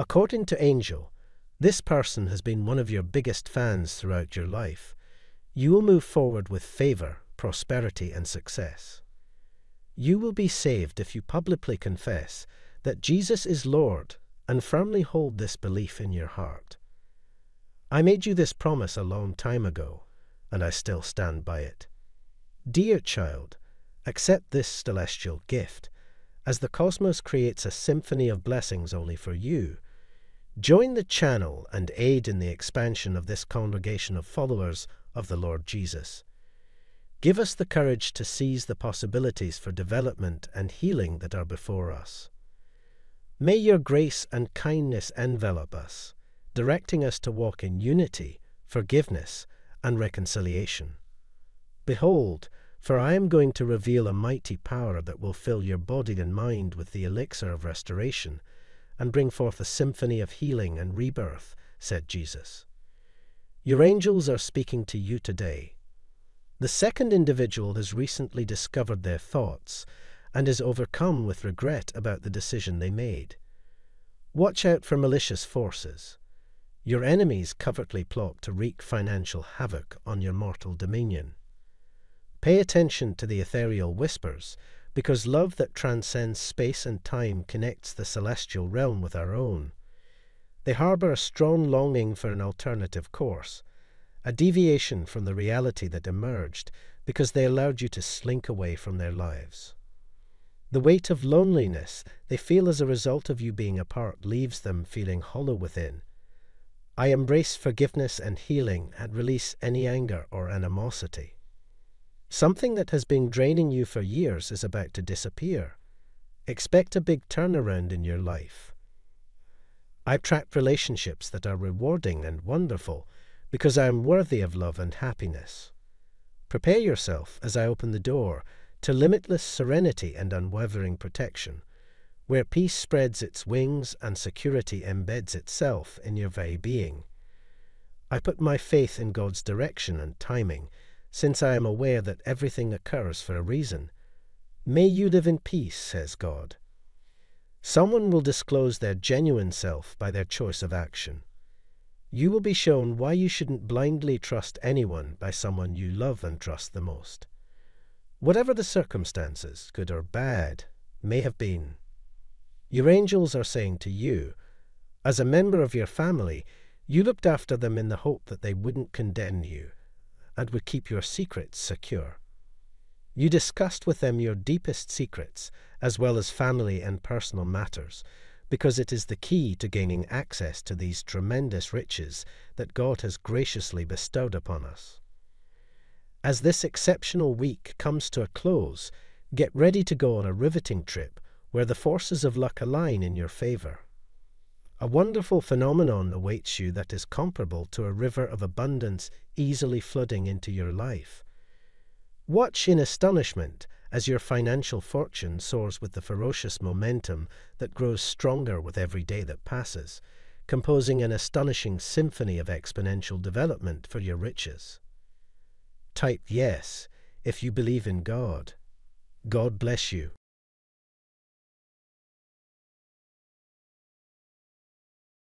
According to Angel, this person has been one of your biggest fans throughout your life. You will move forward with favor, prosperity, and success. You will be saved if you publicly confess that Jesus is Lord and firmly hold this belief in your heart. I made you this promise a long time ago, and I still stand by it. Dear child, accept this celestial gift, as the cosmos creates a symphony of blessings only for you. Join the channel and aid in the expansion of this congregation of followers of the Lord Jesus. Give us the courage to seize the possibilities for development and healing that are before us. May your grace and kindness envelop us, directing us to walk in unity, forgiveness, and reconciliation. Behold, for I am going to reveal a mighty power that will fill your body and mind with the elixir of restoration and bring forth a symphony of healing and rebirth, said Jesus. Your angels are speaking to you today. The second individual has recently discovered their thoughts and is overcome with regret about the decision they made. Watch out for malicious forces. Your enemies covertly plot to wreak financial havoc on your mortal dominion. Pay attention to the ethereal whispers, because love that transcends space and time connects the celestial realm with our own. They harbor a strong longing for an alternative course, a deviation from the reality that emerged because they allowed you to slink away from their lives. The weight of loneliness they feel as a result of you being apart leaves them feeling hollow within. I embrace forgiveness and healing and release any anger or animosity. Something that has been draining you for years is about to disappear. Expect a big turnaround in your life. I attract relationships that are rewarding and wonderful because I am worthy of love and happiness. Prepare yourself as I open the door to limitless serenity and unwavering protection, where peace spreads its wings and security embeds itself in your very being. I put my faith in God's direction and timing, since I am aware that everything occurs for a reason. May you live in peace, says God. Someone will disclose their genuine self by their choice of action. You will be shown why you shouldn't blindly trust anyone by someone you love and trust the most. Whatever the circumstances, good or bad, may have been, your angels are saying to you, as a member of your family, you looked after them in the hope that they wouldn't condemn you and would keep your secrets secure. You discussed with them your deepest secrets, as well as family and personal matters, because it is the key to gaining access to these tremendous riches that God has graciously bestowed upon us. As this exceptional week comes to a close, get ready to go on a riveting trip where the forces of luck align in your favor. A wonderful phenomenon awaits you that is comparable to a river of abundance easily flooding into your life. Watch in astonishment as your financial fortune soars with the ferocious momentum that grows stronger with every day that passes, composing an astonishing symphony of exponential development for your riches. Type yes if you believe in God. God bless you.